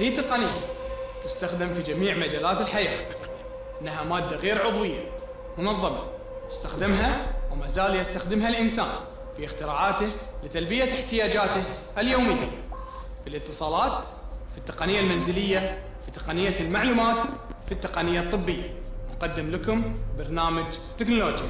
هي تقنية تستخدم في جميع مجالات الحياة، إنها مادة غير عضوية منظمة، استخدمها وما زال يستخدمها الإنسان في اختراعاته لتلبية احتياجاته اليومية، في الاتصالات، في التقنية المنزلية، في تقنية المعلومات، في التقنية الطبية. نقدم لكم برنامج تكنولوجيا.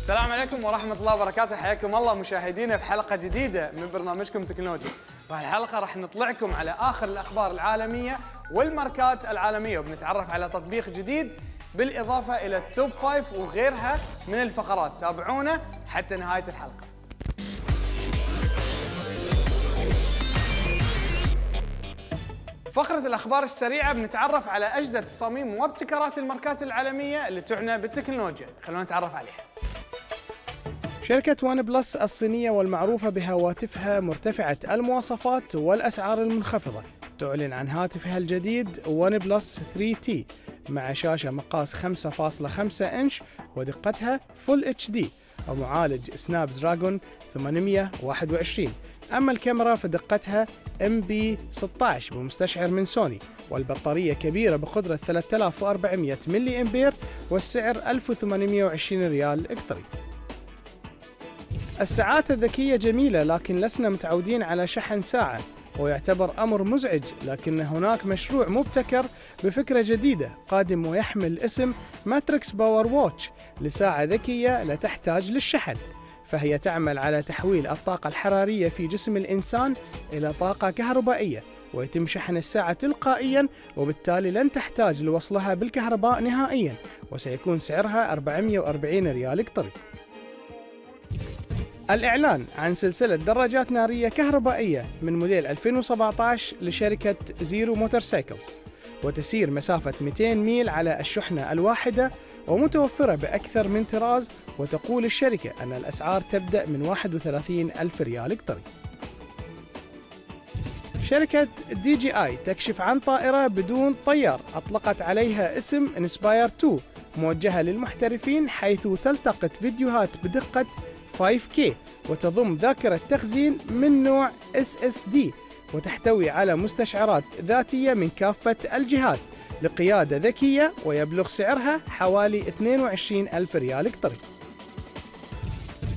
السلام عليكم ورحمة الله وبركاته، حياكم الله مشاهدينا بحلقة جديدة من برنامجكم تكنولوجيا. بهالحلقة راح نطلعكم على آخر الأخبار العالمية والماركات العالمية، وبنتعرف على تطبيق جديد، بالإضافة إلى التوب 5 وغيرها من الفقرات. تابعونا حتى نهاية الحلقة. فقرة الأخبار السريعة بنتعرف على أجدد تصاميم وابتكارات الماركات العالمية اللي تعنى بالتكنولوجيا. خلونا نتعرف عليها. شركة وان بلس الصينية والمعروفة بهواتفها مرتفعة المواصفات والأسعار المنخفضة تعلن عن هاتفها الجديد وان بلس 3T مع شاشة مقاس 5.5 إنش ودقتها فول اتش دي ومعالج سناب دراجون 821. أما الكاميرا فدقتها MB16 بمستشعر من سوني، والبطارية كبيرة بقدرة 3400 ملي أمبير، والسعر 1820 ريال قطري. الساعات الذكية جميلة، لكن لسنا متعودين على شحن ساعة، ويعتبر أمر مزعج، لكن هناك مشروع مبتكر بفكرة جديدة قادم ويحمل اسم ماتريكس باور واتش لساعة ذكية لا تحتاج للشحن، فهي تعمل على تحويل الطاقة الحرارية في جسم الإنسان إلى طاقة كهربائية، ويتم شحن الساعة تلقائيا، وبالتالي لن تحتاج لوصلها بالكهرباء نهائيا، وسيكون سعرها 440 ريال قطري. الإعلان عن سلسلة دراجات نارية كهربائية من موديل 2017 لشركة زيرو موتورسايكلز، وتسير مسافة 200 ميل على الشحنة الواحدة، ومتوفرة بأكثر من طراز، وتقول الشركة أن الأسعار تبدأ من 31 ألف ريال قطري. شركة DJI تكشف عن طائرة بدون طيار أطلقت عليها اسم Inspire 2 موجهة للمحترفين، حيث تلتقط فيديوهات بدقة 5K وتضم ذاكرة تخزين من نوع SSD، وتحتوي على مستشعرات ذاتية من كافة الجهات لقيادة ذكية، ويبلغ سعرها حوالي 22 ألف ريال قطري.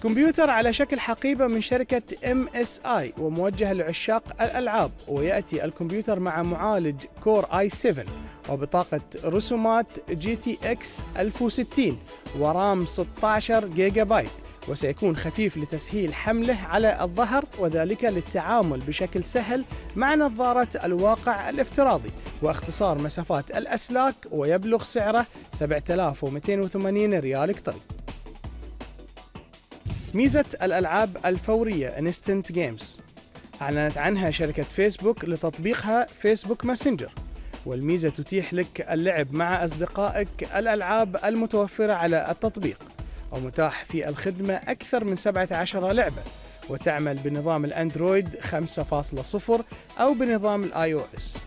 كمبيوتر على شكل حقيبة من شركة MSI وموجه لعشاق الألعاب، ويأتي الكمبيوتر مع معالج كور i7 وبطاقة رسومات GTX 1060 ورام 16 جيجا بايت، وسيكون خفيف لتسهيل حمله على الظهر، وذلك للتعامل بشكل سهل مع نظارة الواقع الافتراضي واختصار مسافات الأسلاك، ويبلغ سعره 7280 ريال قطري. ميزة الألعاب الفورية انستنت جيمز أعلنت عنها شركة فيسبوك لتطبيقها فيسبوك ماسنجر، والميزة تتيح لك اللعب مع أصدقائك الألعاب المتوفرة على التطبيق، ومتاح في الخدمة أكثر من 17 لعبة، وتعمل بنظام الأندرويد 5.0 أو بنظام iOS.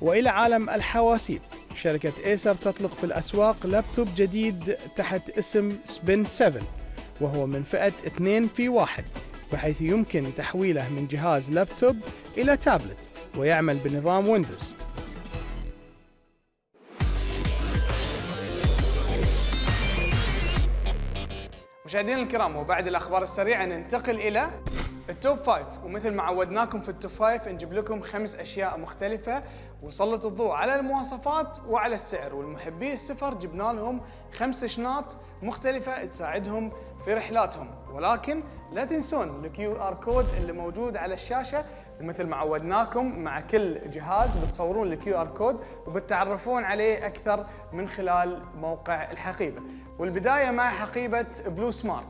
وإلى عالم الحواسيب، شركة إيسر تطلق في الأسواق لابتوب جديد تحت اسم سبين 7، وهو من فئة 2 في 1، بحيث يمكن تحويله من جهاز لابتوب إلى تابلت، ويعمل بنظام ويندوز. مشاهدينا الكرام، وبعد الأخبار السريعة ننتقل إلى التوب 5، ومثل ما عودناكم في التوب 5 نجيب لكم 5 أشياء مختلفة ونسلط الضوء على المواصفات وعلى السعر، والمحبي السفر جبنا لهم 5 شنط مختلفة تساعدهم في رحلاتهم، ولكن لا تنسون الQR كود اللي موجود على الشاشة، ومثل ما عودناكم مع كل جهاز بتصورون الQR كود وبتتعرفون عليه أكثر من خلال موقع الحقيبة. والبداية مع حقيبة بلو سمارت.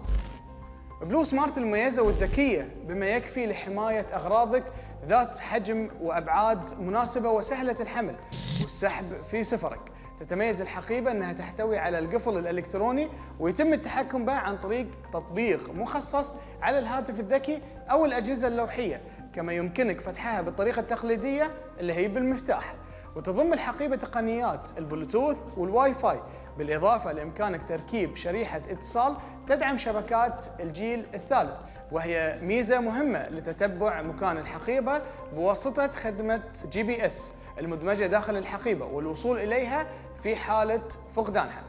بلو سمارت المميزة والذكية بما يكفي لحماية أغراضك، ذات حجم وأبعاد مناسبة وسهلة الحمل والسحب في سفرك. تتميز الحقيبة أنها تحتوي على القفل الإلكتروني ويتم التحكم به عن طريق تطبيق مخصص على الهاتف الذكي أو الأجهزة اللوحية، كما يمكنك فتحها بالطريقة التقليدية اللي هي بالمفتاح. وتضم الحقيبة تقنيات البلوتوث والواي فاي، بالإضافة لإمكانك تركيب شريحة اتصال تدعم شبكات الجيل الثالث، وهي ميزة مهمة لتتبع مكان الحقيبة بواسطة خدمة GPS المدمجة داخل الحقيبة والوصول إليها في حالة فقدانها.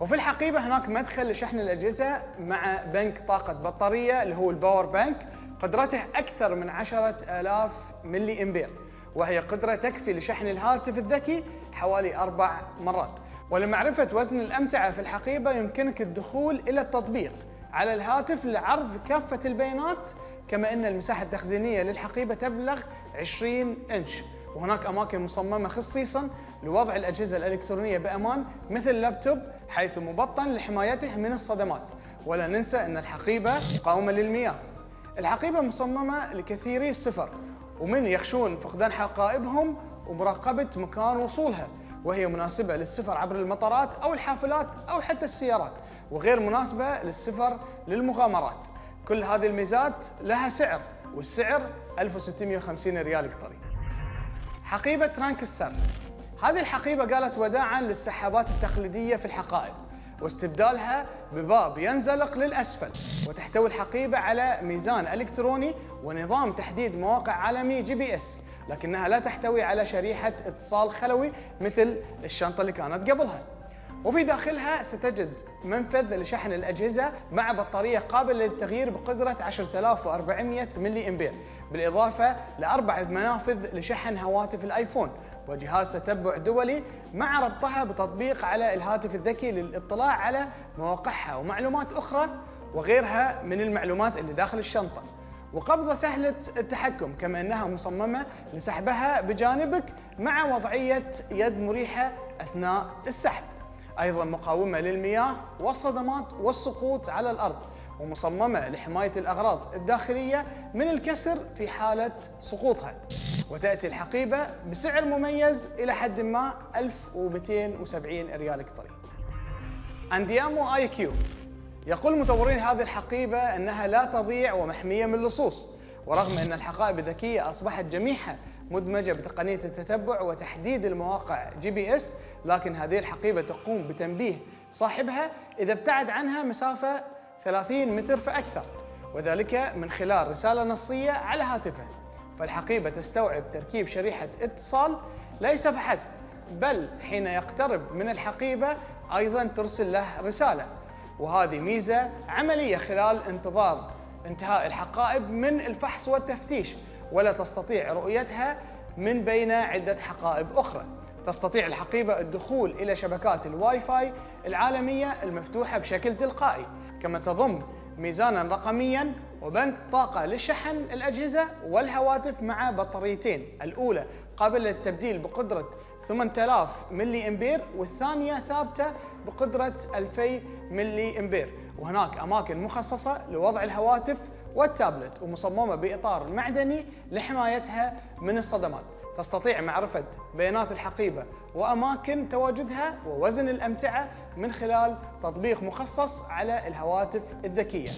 وفي الحقيبة هناك مدخل لشحن الأجهزة مع بنك طاقة بطارية اللي هو الباور بانك، قدرته أكثر من 10,000 ملي أمبير، وهي قدرة تكفي لشحن الهاتف الذكي حوالي 4 مرات. ولمعرفة وزن الأمتعة في الحقيبة يمكنك الدخول إلى التطبيق على الهاتف لعرض كافة البيانات، كما أن المساحة التخزينية للحقيبة تبلغ 20 إنش، وهناك أماكن مصممة خصيصاً لوضع الأجهزة الإلكترونية بأمان مثل اللابتوب، حيث مبطن لحمايته من الصدمات. ولا ننسى أن الحقيبة قاومة للمياه. الحقيبة مصممة لكثيري السفر ومن يخشون فقدان حقائبهم ومراقبة مكان وصولها، وهي مناسبة للسفر عبر المطارات أو الحافلات أو حتى السيارات، وغير مناسبة للسفر للمغامرات. كل هذه الميزات لها سعر، والسعر 1650 ريال قطري. حقيبة رانكستر، هذه الحقيبة قالت وداعاً للسحابات التقليدية في الحقائب واستبدالها بباب ينزلق للأسفل. وتحتوي الحقيبة على ميزان إلكتروني ونظام تحديد مواقع عالمي GPS، لكنها لا تحتوي على شريحة اتصال خلوي مثل الشنطة اللي كانت قبلها. وفي داخلها ستجد منفذ لشحن الأجهزة مع بطارية قابلة للتغيير بقدرة 10,400 ملي أمبير، بالإضافة ل4 منافذ لشحن هواتف الآيفون، وجهاز تتبع دولي مع ربطها بتطبيق على الهاتف الذكي للاطلاع على مواقعها ومعلومات أخرى وغيرها من المعلومات اللي داخل الشنطة. وقبضة سهلة التحكم، كما أنها مصممة لسحبها بجانبك مع وضعية يد مريحة أثناء السحب. أيضاً مقاومة للمياه والصدمات والسقوط على الأرض، ومصممة لحماية الأغراض الداخلية من الكسر في حالة سقوطها. وتأتي الحقيبة بسعر مميز إلى حد ما 1270 ريال قطري. أنديامو آي كيو، يقول مطورين هذه الحقيبة أنها لا تضيع ومحمية من اللصوص، ورغم أن الحقائب الذكية أصبحت جميعها مدمجة بتقنية التتبع وتحديد المواقع GPS، لكن هذه الحقيبة تقوم بتنبيه صاحبها إذا ابتعد عنها مسافة 30 متر فأكثر، وذلك من خلال رسالة نصية على هاتفه. فالحقيبة تستوعب تركيب شريحة اتصال ليس فحسب، بل حين يقترب من الحقيبة أيضاً ترسل له رسالة، وهذه ميزة عملية خلال انتظار انتهاء الحقائب من الفحص والتفتيش، ولا تستطيع رؤيتها من بين عدة حقائب أخرى. تستطيع الحقيبة الدخول إلى شبكات الواي فاي العالمية المفتوحة بشكل تلقائي، كما تضم ميزاناً رقمياً وبنك طاقة لشحن الأجهزة والهواتف مع بطاريتين، الأولى قابلة للتبديل بقدرة 8000 ملي أمبير، والثانية ثابتة بقدرة 2000 ملي أمبير. وهناك أماكن مخصصة لوضع الهواتف والتابلت، ومصممة بإطار معدني لحمايتها من الصدمات. تستطيع معرفة بيانات الحقيبة وأماكن تواجدها ووزن الأمتعة من خلال تطبيق مخصص على الهواتف الذكية.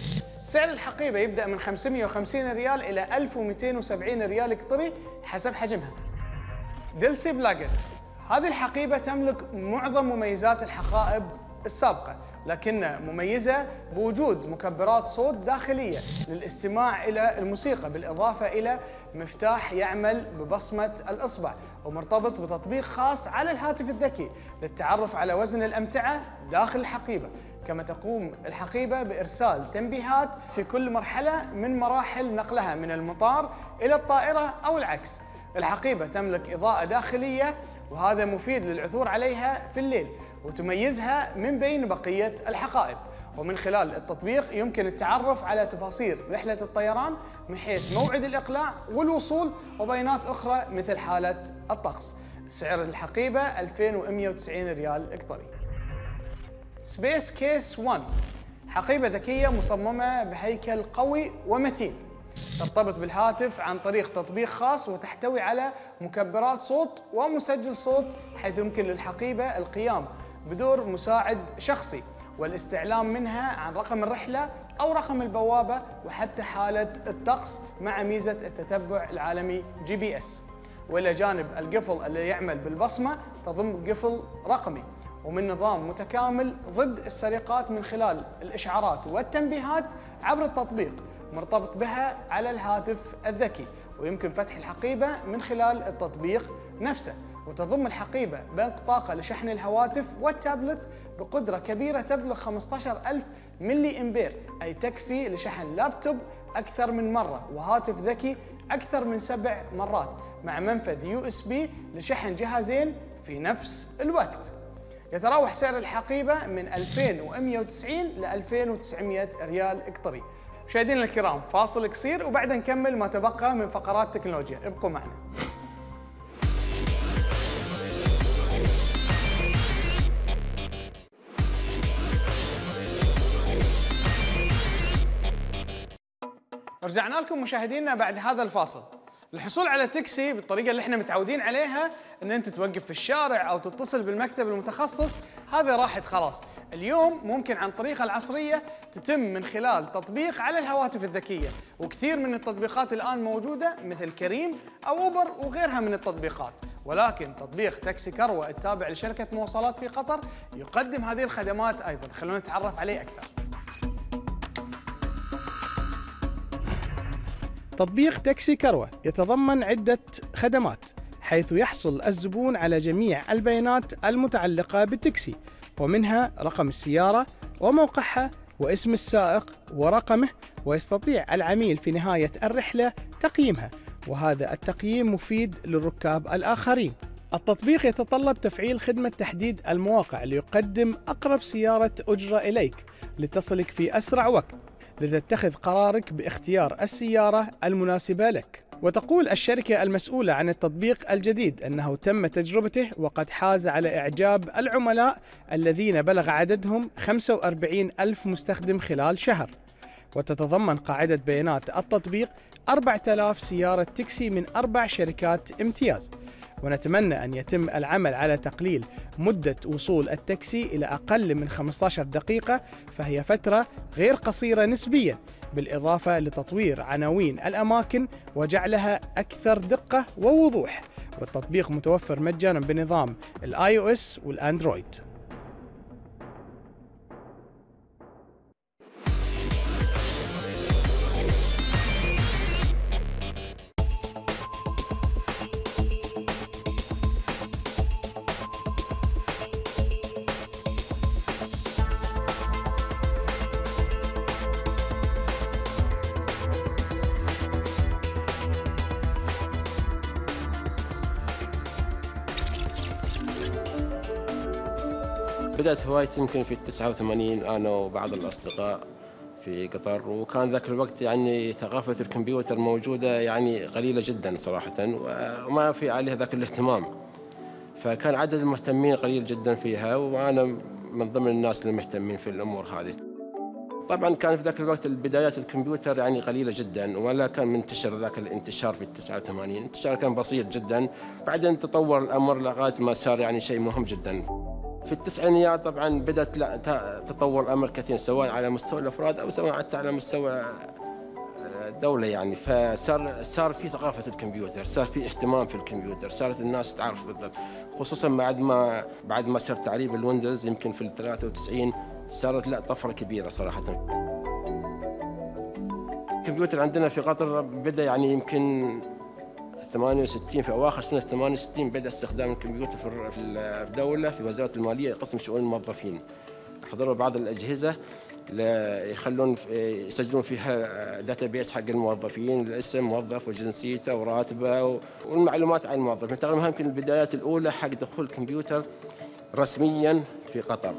سعر الحقيبة يبدأ من 550 ريال إلى 1270 ريال قطري حسب حجمها. دلسي بلاجت، هذه الحقيبة تملك معظم مميزات الحقائب السابقة، لكنها مميزة بوجود مكبرات صوت داخلية للاستماع إلى الموسيقى، بالإضافة إلى مفتاح يعمل ببصمة الإصبع ومرتبط بتطبيق خاص على الهاتف الذكي للتعرف على وزن الأمتعة داخل الحقيبة. كما تقوم الحقيبة بإرسال تنبيهات في كل مرحلة من مراحل نقلها من المطار إلى الطائرة أو العكس. الحقيبة تملك إضاءة داخلية، وهذا مفيد للعثور عليها في الليل وتميزها من بين بقية الحقائب. ومن خلال التطبيق يمكن التعرف على تفاصيل رحلة الطيران من حيث موعد الإقلاع والوصول وبيانات أخرى مثل حالة الطقس. سعر الحقيبة 2190 ريال قطري. سبيس كيس 1، حقيبة ذكية مصممة بهيكل قوي ومتين، ترتبط بالهاتف عن طريق تطبيق خاص وتحتوي على مكبرات صوت ومسجل صوت، حيث يمكن للحقيبة القيام بدور مساعد شخصي والاستعلام منها عن رقم الرحلة أو رقم البوابة وحتى حالة الطقس مع ميزة التتبع العالمي GPS. وإلى جانب القفل اللي يعمل بالبصمة تضم قفل رقمي ومن نظام متكامل ضد السرقات من خلال الإشعارات والتنبيهات عبر التطبيق مرتبط بها على الهاتف الذكي، ويمكن فتح الحقيبة من خلال التطبيق نفسه. وتضم الحقيبة بنك طاقة لشحن الهواتف والتابلت بقدرة كبيرة تبلغ 15000 ملي أمبير، أي تكفي لشحن لابتوب أكثر من مرة وهاتف ذكي أكثر من 7 مرات، مع منفذ USB لشحن جهازين في نفس الوقت. يتراوح سعر الحقيبة من 2190 ل 2900 ريال قطري. مشاهدينا الكرام، فاصل قصير وبعدها نكمل ما تبقى من فقرات تكنولوجيا، ابقوا معنا. رجعنا لكم مشاهدينا بعد هذا الفاصل. الحصول على تاكسي بالطريقة اللي احنا متعودين عليها ان انت توقف في الشارع او تتصل بالمكتب المتخصص، هذا راحت خلاص. اليوم ممكن عن طريقة العصرية تتم من خلال تطبيق على الهواتف الذكية، وكثير من التطبيقات الآن موجودة مثل كريم أو أوبر وغيرها من التطبيقات، ولكن تطبيق تاكسي كروة التابع لشركة مواصلات في قطر يقدم هذه الخدمات أيضا. خلونا نتعرف عليه أكثر. تطبيق تاكسي كروة يتضمن عدة خدمات، حيث يحصل الزبون على جميع البيانات المتعلقة بالتاكسي، ومنها رقم السيارة وموقعها واسم السائق ورقمه، ويستطيع العميل في نهاية الرحلة تقييمها، وهذا التقييم مفيد للركاب الآخرين. التطبيق يتطلب تفعيل خدمة تحديد المواقع ليقدم أقرب سيارة أجرة إليك لتصلك في أسرع وقت، لتتخذ قرارك باختيار السيارة المناسبة لك. وتقول الشركة المسؤولة عن التطبيق الجديد أنه تم تجربته وقد حاز على إعجاب العملاء الذين بلغ عددهم 45 ألف مستخدم خلال شهر. وتتضمن قاعدة بيانات التطبيق 4000 سيارة تاكسي من 4 شركات امتياز. ونتمنى أن يتم العمل على تقليل مدة وصول التاكسي إلى أقل من 15 دقيقة، فهي فترة غير قصيرة نسبياً، بالإضافة لتطوير عناوين الأماكن وجعلها أكثر دقة ووضوح. والتطبيق متوفر مجاناً بنظام iOS والأندرويد. بدأت هوايتي يمكن في 89 أنا وبعض الأصدقاء في قطر، وكان ذاك الوقت يعني ثقافة الكمبيوتر موجودة يعني قليلة جدا صراحة، وما في عليها ذاك الاهتمام، فكان عدد المهتمين قليل جدا فيها، وأنا من ضمن الناس اللي مهتمين في الأمور هذه. طبعا كان في ذاك الوقت البدايات الكمبيوتر يعني قليلة جدا، ولا كان منتشر ذاك الانتشار في 89، الانتشار كان بسيط جدا، بعدين تطور الأمر لغاية ما صار يعني شيء مهم جدا. في التسعينيات طبعا بدأت تطور الأمر كثير، سواء على مستوى الأفراد أو سواء حتى على مستوى الدولة يعني، فصار في ثقافة الكمبيوتر، صار في اهتمام في الكمبيوتر، صارت الناس تعرف بالضبط، خصوصا بعد ما صار تعريب الويندوز يمكن في 93، صارت لا طفرة كبيرة صراحة. الكمبيوتر عندنا في قطر بدأ يعني يمكن 68، في اواخر سنه 68 بدا استخدام الكمبيوتر في الدوله، في وزاره الماليه قسم شؤون الموظفين حضروا بعض الاجهزه يخلون يسجلون فيها داتابيس حق الموظفين، الاسم موظف وجنسيته وراتبه والمعلومات عن الموظف. تقريبا يمكن البدايات الاولى حق دخول الكمبيوتر رسميا في قطر.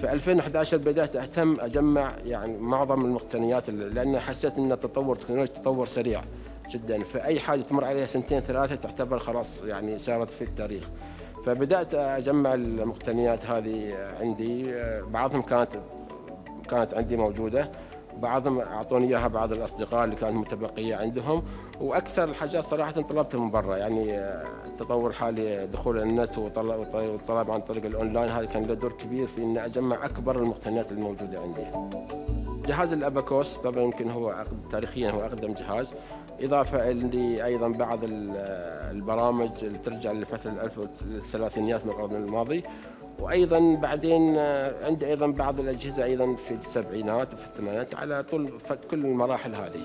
في 2011 بدأت أجمع يعني معظم المقتنيات، لأن حسيت أن التطور التكنولوجي تطور سريع جدا، فأي حاجة تمر عليها 2-3 تعتبر خلاص يعني صارت في التاريخ. فبدأت أجمع المقتنيات هذه عندي، بعضهم كانت عندي موجودة، بعضهم أعطوني إياها بعض الأصدقاء اللي كانت متبقية عندهم، وأكثر الحاجات صراحة طلبتها من برا، يعني التطور الحالي دخول النت والطلب عن طريق الأونلاين هذا كان له دور كبير في أن أجمع أكبر المقتنيات الموجودة عندي. جهاز الأباكوس طبعا يمكن هو تاريخيا هو أقدم جهاز، إضافة لي أيضا بعض البرامج اللي ترجع لفترة الثلاثينيات من القرن الماضي، وأيضا بعدين عندي أيضا بعض الأجهزة أيضا في السبعينات وفي الثمانينات على طول كل المراحل هذه.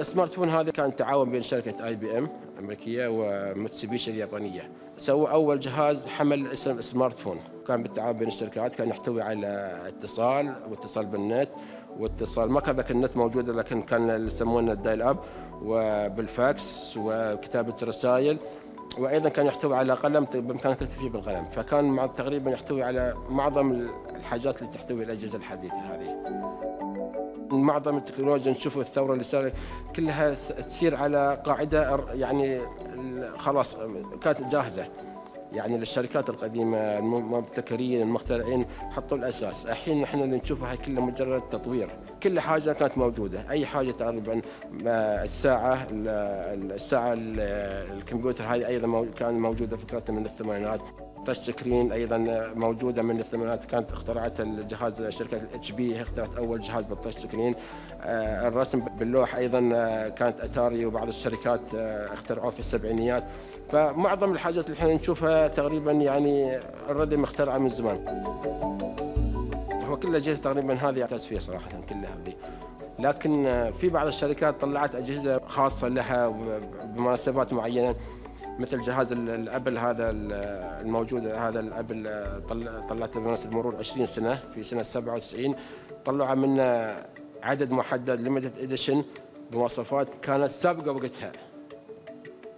السمارت فون هذا كان تعاون بين شركة IBM الأمريكية ومتسوبيشي اليابانية، سووا أول جهاز حمل اسم سمارت فون، كان بالتعاون بين الشركات، كان يحتوي على اتصال واتصال بالنت واتصال، ما كان ذاك النت موجود لكن كان اللي يسمونه الدايل أب، وبالفاكس وكتابة رسائل، وايضا كان يحتوي على قلم بامكانك تكتب فيه بالقلم، فكان مع تقريبا يحتوي على معظم الحاجات اللي تحتوي الاجهزه الحديثه هذه. معظم التكنولوجيا نشوف الثوره اللي صارت كلها تسير على قاعده، يعني خلاص كانت جاهزه، يعني للشركات القديمه المبتكرين المخترعين حطوا الاساس، الحين نحن اللي نشوفها كلها مجرد تطوير، كل حاجه كانت موجوده، اي حاجه تقريبا الساعه الكمبيوتر هذه ايضا كان موجوده فكرتها من الثمانينات، تاتش سكرين ايضا موجوده من الثمانينات، كانت اخترعت الجهاز شركه اتش بي، اخترعت اول جهاز بالتاتش سكرين، الرسم باللوح ايضا كانت اتاري وبعض الشركات اخترعوه في السبعينيات، فمعظم الحاجات اللي احنا نشوفها تقريبا يعني اوريدي مخترعه من زمان. هو كل الاجهزه تقريبا هذه تسفيه صراحه كلها هذه، لكن في بعض الشركات طلعت اجهزه خاصه لها بمناسبات معينه، مثل جهاز الابل هذا الموجود، هذا الابل طلعته بمناسبه مرور 20 سنه في سنه 97، طلعوا منه عدد محدد ليمتد اديشن بمواصفات كانت سابقه وقتها،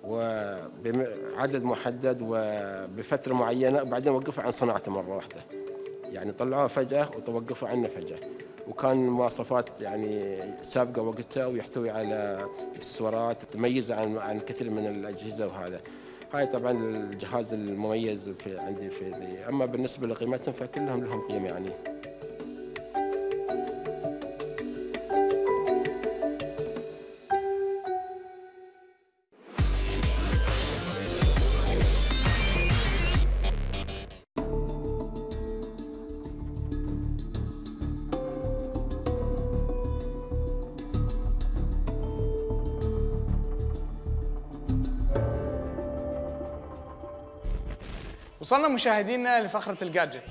وبعدد محدد وبفتره معينه، وبعدين وقفوا عن صناعته مره واحده، يعني طلعوها فجاه وتوقفوا عنه فجاه، وكان مواصفات يعني سابقه وقتها، ويحتوي على اكسسوارات تميزه عن كثير من الاجهزه، وهذا هاي طبعا الجهاز المميز في عندي في دي. اما بالنسبه لقيمتهم فكلهم لهم قيمه يعني. وصلنا مشاهدينا لفقرة الجادجت،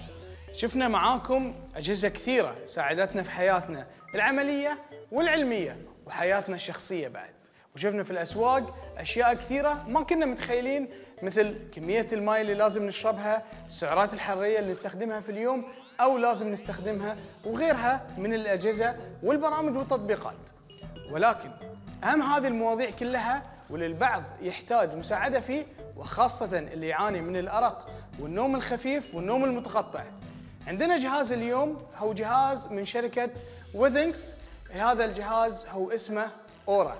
شفنا معاكم أجهزة كثيرة ساعدتنا في حياتنا العملية والعلمية وحياتنا الشخصية بعد، وشفنا في الأسواق أشياء كثيرة ما كنا متخيلين، مثل كمية الماء اللي لازم نشربها، السعرات الحرارية اللي نستخدمها في اليوم أو لازم نستخدمها، وغيرها من الأجهزة والبرامج والتطبيقات. ولكن أهم هذه المواضيع كلها وللبعض يحتاج مساعدة فيه، وخاصة اللي يعاني من الأرق والنوم الخفيف والنوم المتقطع. عندنا جهاز اليوم هو جهاز من شركة ويثينكس، هذا الجهاز هو اسمه أورا.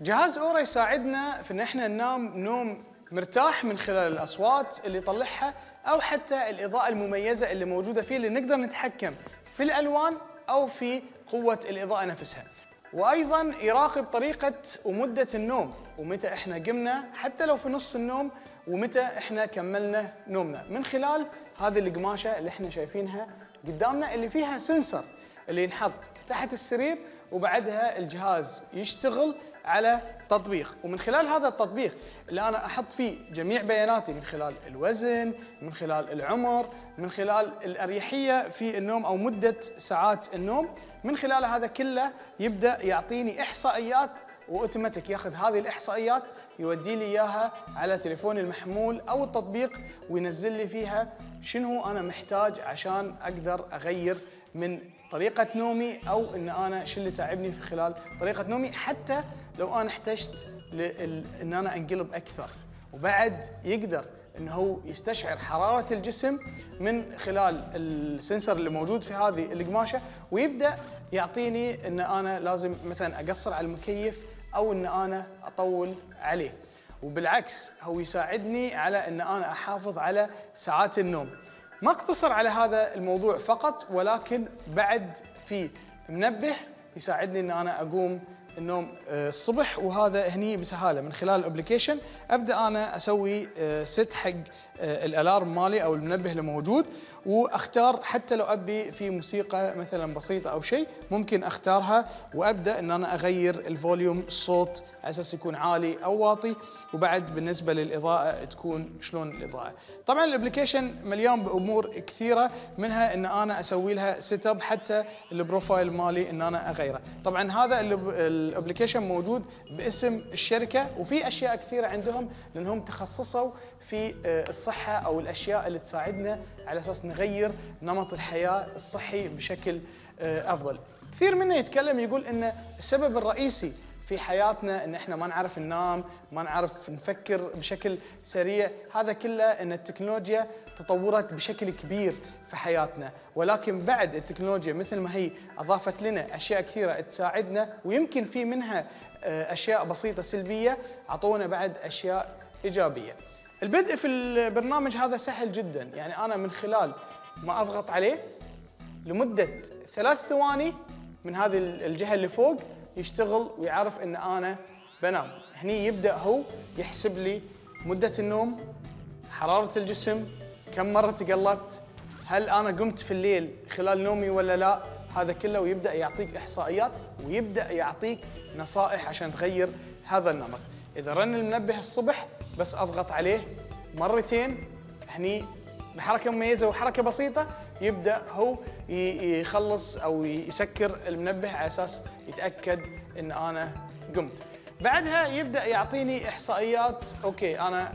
جهاز أورا يساعدنا في أن احنا ننام نوم مرتاح من خلال الأصوات اللي يطلعها، أو حتى الإضاءة المميزة اللي موجودة فيه، اللي نقدر نتحكم في الألوان أو في قوة الإضاءة نفسها. وأيضاً يراقب طريقة ومدة النوم، ومتى إحنا قمنا حتى لو في نص النوم، ومتى إحنا كملنا نومنا، من خلال هذه القماشة اللي إحنا شايفينها قدامنا، اللي فيها سنسر اللي ينحط تحت السرير، وبعدها الجهاز يشتغل على تطبيق، ومن خلال هذا التطبيق اللي أنا أحط فيه جميع بياناتي، من خلال الوزن، من خلال العمر، من خلال الأريحية في النوم أو مدة ساعات النوم، من خلال هذا كله يبدأ يعطيني إحصائيات، وأوتوماتيك ياخذ هذه الإحصائيات يودي لي إياها على تليفوني المحمول أو التطبيق، وينزل لي فيها شنو أنا محتاج عشان أقدر أغير من طريقة نومي، أو إن أنا شو اللي تعبني في خلال طريقة نومي، حتى لو أنا احتجت إن أنا أنقلب أكثر. وبعد يقدر إن هو يستشعر حرارة الجسم من خلال السنسر اللي موجود في هذه القماشة، ويبدأ يعطيني إن أنا لازم مثلا أقصر على المكيف، أو إن أنا أطول عليه. وبالعكس هو يساعدني على ان انا احافظ على ساعات النوم. ما اقتصر على هذا الموضوع فقط، ولكن بعد في منبه يساعدني ان انا اقوم النوم الصبح، وهذا هني بسهاله من خلال الابلكيشن ابدا انا اسوي ست حق الالارم مالي او المنبه اللي موجود، واختار حتى لو ابي في موسيقى مثلا بسيطه او شيء ممكن اختارها، وابدا ان انا اغير الفوليوم الصوت على اساس يكون عالي او واطي، وبعد بالنسبه للاضاءه تكون شلون الاضاءه. طبعا الابلكيشن مليان بامور كثيره، منها ان انا اسوي لها سيت اب حتى البروفايل مالي ان انا اغيره. طبعا هذا الابلكيشن موجود باسم الشركه، وفي اشياء كثيره عندهم لانهم تخصصوا في الصحه او الاشياء اللي تساعدنا على اساس نغير نمط الحياة الصحي بشكل أفضل. كثير منا يتكلم يقول إن السبب الرئيسي في حياتنا إن إحنا ما نعرف ننام، ما نعرف نفكر بشكل سريع، هذا كله إن التكنولوجيا تطورت بشكل كبير في حياتنا، ولكن بعد التكنولوجيا مثل ما هي أضافت لنا أشياء كثيرة تساعدنا، ويمكن في منها أشياء بسيطة سلبية، عطونا بعد أشياء إيجابية. البدء في البرنامج هذا سهل جدا، يعني أنا من خلال ما أضغط عليه لمدة 3 ثواني من هذه الجهة اللي فوق يشتغل ويعرف إن أنا بنام. هني يبدأ هو يحسب لي مدة النوم، حرارة الجسم، كم مرة تقلبت، هل أنا قمت في الليل خلال نومي ولا لا، هذا كله، ويبدأ يعطيك إحصائيات ويبدأ يعطيك نصائح عشان تغير هذا النمط. إذا رن المنبه الصبح بس أضغط عليه مرتين، هني بحركة مميزة وحركة بسيطة يبدأ هو يخلص أو يسكر المنبه على أساس يتأكد إن أنا قمت. بعدها يبدأ يعطيني إحصائيات، أوكي أنا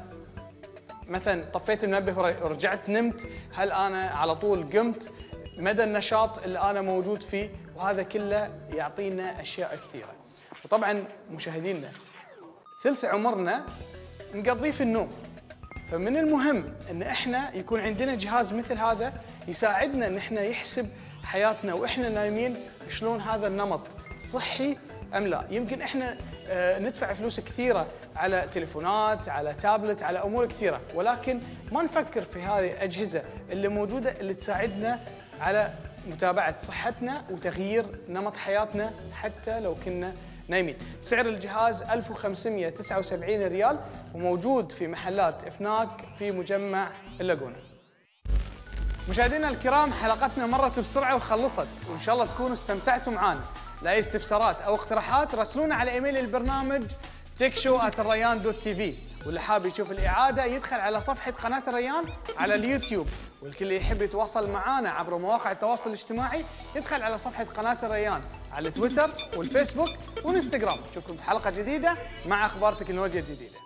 مثلا طفيت المنبه ورجعت نمت، هل أنا على طول قمت، مدى النشاط اللي أنا موجود فيه، وهذا كله يعطينا أشياء كثيرة. وطبعا مشاهدينا ثلث عمرنا نقضيه في النوم، فمن المهم ان احنا يكون عندنا جهاز مثل هذا يساعدنا ان احنا يحسب حياتنا واحنا نايمين شلون هذا النمط صحي ام لا. يمكن احنا ندفع فلوس كثيره على تليفونات، على تابلت، على امور كثيره، ولكن ما نفكر في هذه الاجهزه اللي موجوده اللي تساعدنا على متابعه صحتنا وتغيير نمط حياتنا حتى لو كنا نايمين. سعر الجهاز 1579 ريال، وموجود في محلات إفناك في مجمع اللاجونة. مشاهدينا الكرام، حلقتنا مرت بسرعة وخلصت، وإن شاء الله تكونوا استمتعتوا معانا. لأي استفسارات أو اقتراحات راسلونا على إيميل البرنامج tekshow@alrayyan.tv، واللي حاب يشوف الإعادة يدخل على صفحة قناة الريان على اليوتيوب، والكل اللي يحب يتواصل معنا عبر مواقع التواصل الاجتماعي يدخل على صفحة قناة الريان على تويتر والفيسبوك والإنستغرام. نشوفكم في حلقة جديدة مع أخبار تكنولوجيا جديدة.